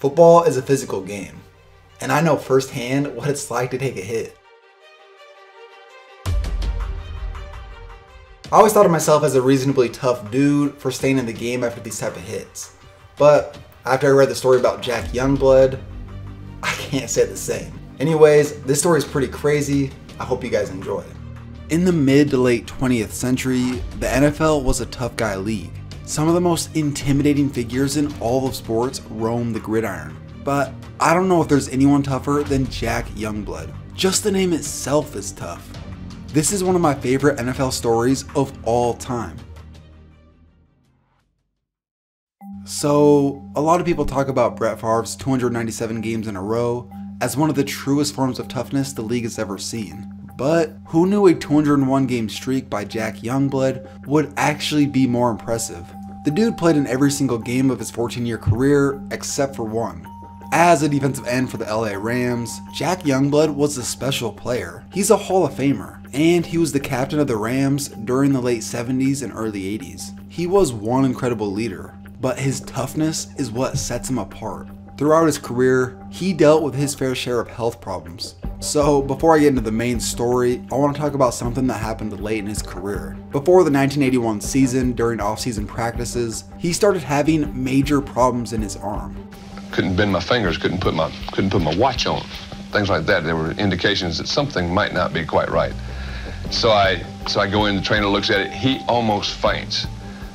Football is a physical game, and I know firsthand what it's like to take a hit. I always thought of myself as a reasonably tough dude for staying in the game after these type of hits, but after I read the story about Jack Youngblood, I can't say the same. Anyways, this story is pretty crazy. I hope you guys enjoy it. In the mid to late 20th century, the NFL was a tough guy league. Some of the most intimidating figures in all of sports roamed the gridiron, but I don't know if there's anyone tougher than Jack Youngblood. Just the name itself is tough. This is one of my favorite NFL stories of all time. So, a lot of people talk about Brett Favre's 297 games in a row as one of the truest forms of toughness the league has ever seen. But who knew a 201 game streak by Jack Youngblood would actually be more impressive? The dude played in every single game of his 14-year career except for one. As a defensive end for the LA Rams, Jack Youngblood was a special player. He's a Hall of Famer, and he was the captain of the Rams during the late 70s and early 80s. He was one incredible leader, but his toughness is what sets him apart. Throughout his career, he dealt with his fair share of health problems. So before I get into the main story, I want to talk about something that happened late in his career. Before the 1981 season, during off-season practices, he started having major problems in his arm. Couldn't bend my fingers, couldn't put my watch on, things like that. There were indications that something might not be quite right. So I go in, the trainer looks at it, he almost faints.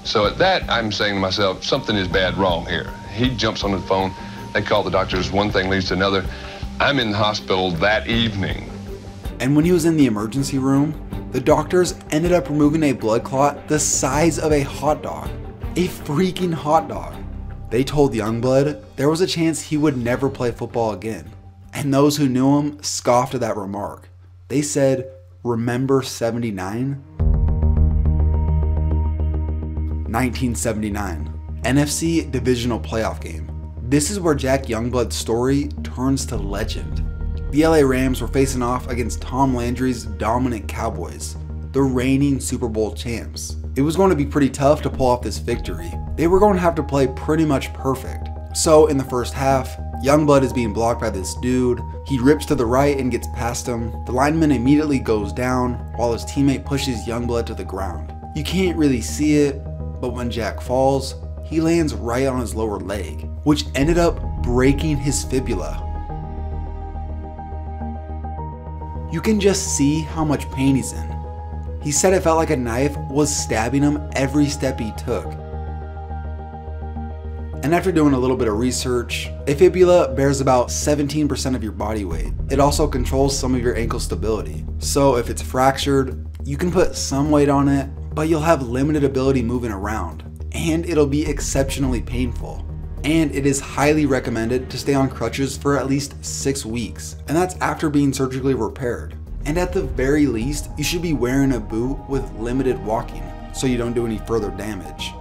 So at that, I'm saying to myself, something is bad wrong here. He jumps on the phone, they call the doctors, one thing leads to another. I'm in the hospital that evening. And when he was in the emergency room, the doctors ended up removing a blood clot the size of a hot dog. A freaking hot dog. They told Youngblood there was a chance he would never play football again. And those who knew him scoffed at that remark. They said, "Remember 79? 1979, NFC divisional playoff game. This is where Jack Youngblood's story turns to legend. The LA Rams were facing off against Tom Landry's dominant Cowboys, the reigning Super Bowl champs. It was going to be pretty tough to pull off this victory. They were going to have to play pretty much perfect. So in the first half, Youngblood is being blocked by this dude. He rips to the right and gets past him. The lineman immediately goes down while his teammate pushes Youngblood to the ground. You can't really see it, but when Jack falls, he lands right on his lower leg, which ended up breaking his fibula. You can just see how much pain he's in. He said it felt like a knife was stabbing him every step he took. And after doing a little bit of research, a fibula bears about 17% of your body weight. It also controls some of your ankle stability. So if it's fractured, you can put some weight on it, but you'll have limited ability moving around, and it'll be exceptionally painful. And it is highly recommended to stay on crutches for at least 6 weeks, and that's after being surgically repaired. And at the very least, you should be wearing a boot with limited walking so you don't do any further damage.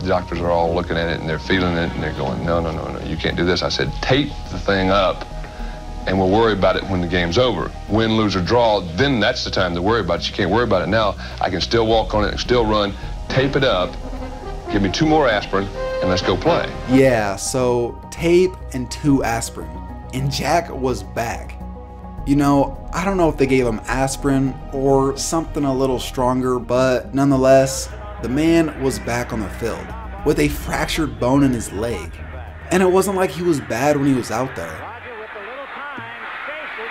The doctors are all looking at it and they're feeling it and they're going, no, no, no, no, you can't do this. I said, tape the thing up and we'll worry about it when the game's over. Win, lose, or draw, then that's the time to worry about it. You can't worry about it now. I can still walk on it and still run, tape it up, give me 2 more aspirin, and let's go play. Yeah, so tape and 2 aspirin. And Jack was back. You know, I don't know if they gave him aspirin or something a little stronger, but nonetheless, the man was back on the field with a fractured bone in his leg. And it wasn't like he was bad when he was out there. Roger with a little time, faces.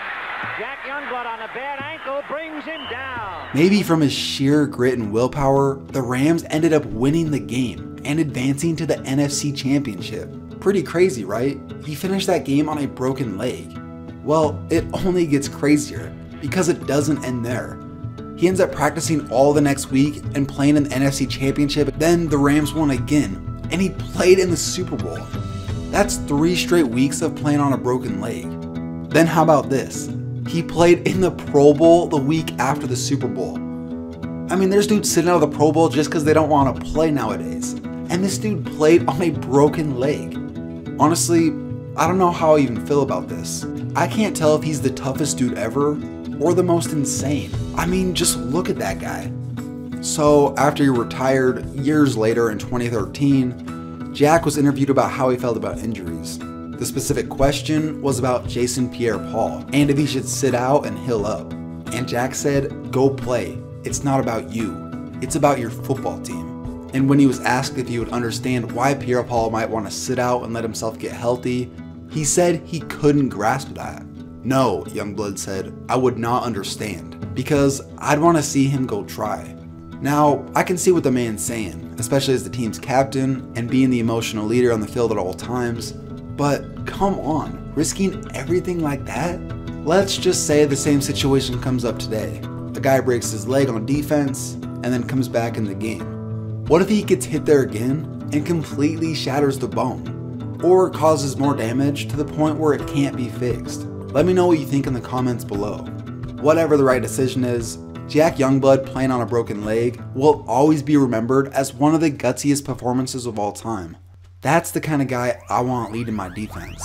Jack Youngblood on a bad ankle brings him down. Maybe from his sheer grit and willpower, the Rams ended up winning the game and advancing to the NFC Championship. Pretty crazy, right? He finished that game on a broken leg. Well, it only gets crazier because it doesn't end there. He ends up practicing all the next week and playing in the NFC Championship. Then the Rams won again, and he played in the Super Bowl. That's 3 straight weeks of playing on a broken leg. Then how about this? He played in the Pro Bowl the week after the Super Bowl. I mean, there's dudes sitting out of the Pro Bowl just because they don't want to play nowadays. And this dude played on a broken leg. Honestly, I don't know how I even feel about this. I can't tell if he's the toughest dude ever or the most insane. I mean, just look at that guy. So after he retired years later in 2013, Jack was interviewed about how he felt about injuries. The specific question was about Jason Pierre-Paul and if he should sit out and heal up. And Jack said, "Go play. It's not about you. It's about your football team." And when he was asked if he would understand why Pierre-Paul might want to sit out and let himself get healthy, he said he couldn't grasp that. "No," Youngblood said, "I would not understand because I'd want to see him go try." Now, I can see what the man's saying, especially as the team's captain and being the emotional leader on the field at all times, but come on, risking everything like that? Let's just say the same situation comes up today. A guy breaks his leg on defense and then comes back in the game. What if he gets hit there again and completely shatters the bone or causes more damage to the point where it can't be fixed? Let me know what you think in the comments below. Whatever the right decision is, Jack Youngblood playing on a broken leg will always be remembered as one of the gutsiest performances of all time. That's the kind of guy I want leading my defense.